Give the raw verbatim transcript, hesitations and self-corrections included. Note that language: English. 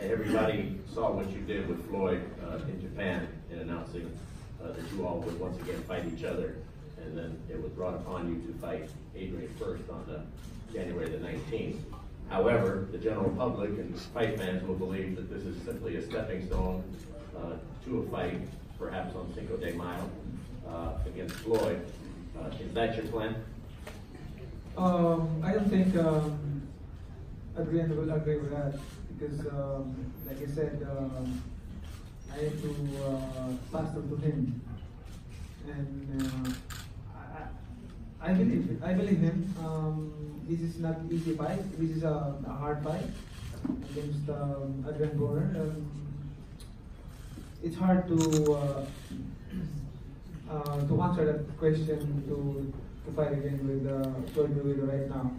and everybody saw what you did with Floyd uh, in Japan in announcing uh, that you all would once again fight each other, and then it was brought upon you to fight Adrien first on the January the nineteenth. However, the general public and fight fans will believe that this is simply a stepping stone uh, to a fight, perhaps on Cinco de Mayo uh, against Floyd. Uh, is that your plan? Um, I don't think um, Adrien will agree with that because, um, like I said, um, I had to uh, pass on to him, and uh, I, I believe I believe him. Um, this is not easy fight. This is a, a hard fight against um, Adrien Broner. Um, it's hard to uh, uh, to answer that question to. To fight again with uh, Floyd right now.